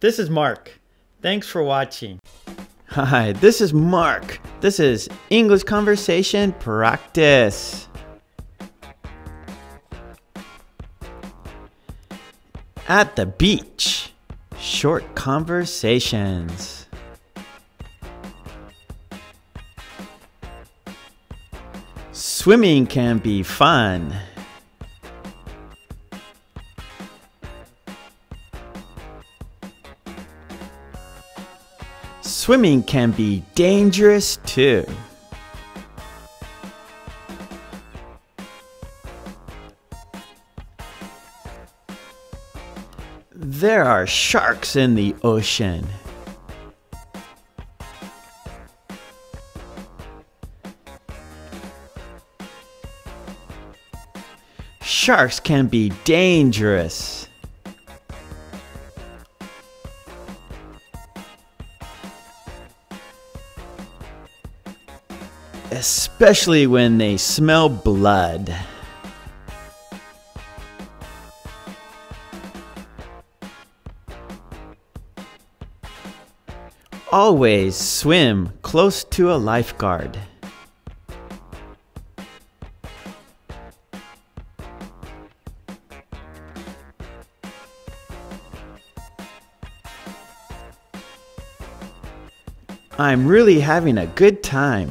This is Mark. Thanks for watching. Hi, this is Mark. This is English Conversation Practice. At the beach, short conversations. Swimming can be fun. Swimming can be dangerous too. There are sharks in the ocean. Sharks can be dangerous. Especially when they smell blood. Always swim close to a lifeguard. I'm really having a good time.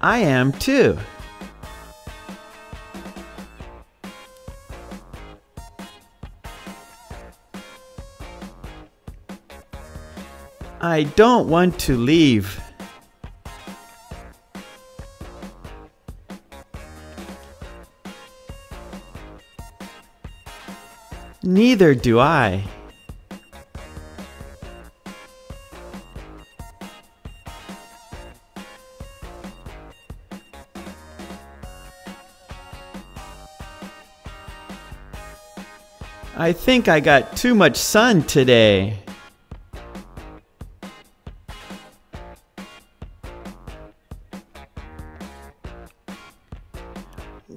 I am too. I don't want to leave. Neither do I. I think I got too much sun today.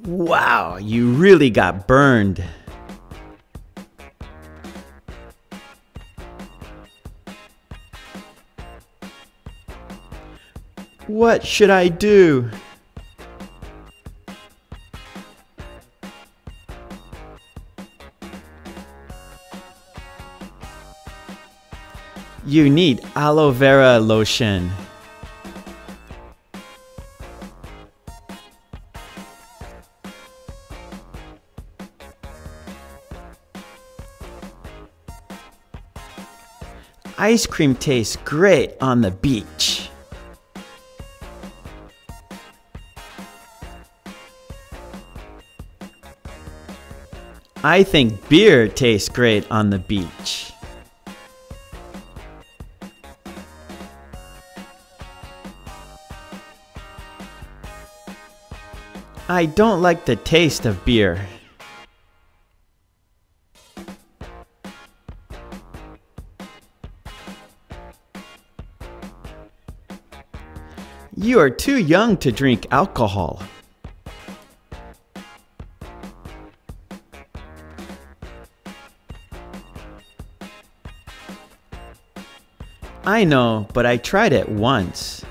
Wow, you really got burned. What should I do? You need aloe vera lotion. Ice cream tastes great on the beach. I think beer tastes great on the beach. I don't like the taste of beer. You are too young to drink alcohol. I know, but I tried it once.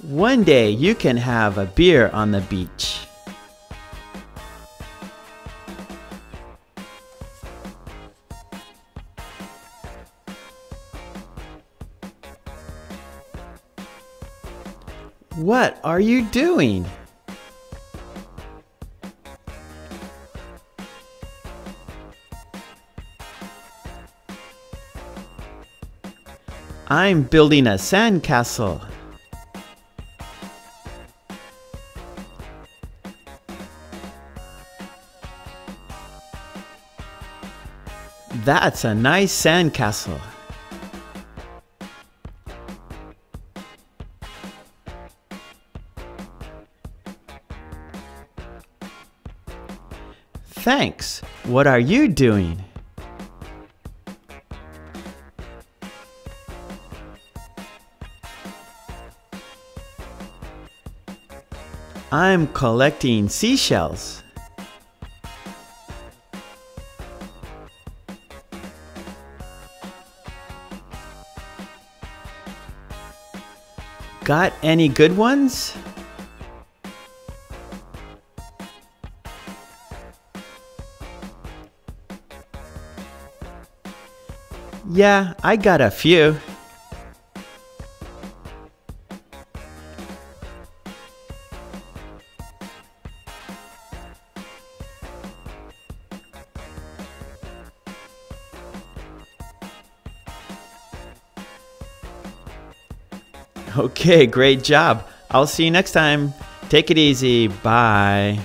One day you can have a beer on the beach. What are you doing? I'm building a sandcastle. That's a nice sandcastle. Thanks. What are you doing? I'm collecting seashells. Got any good ones? Yeah, I got a few. Okay, great job. I'll see you next time. Take it easy. Bye.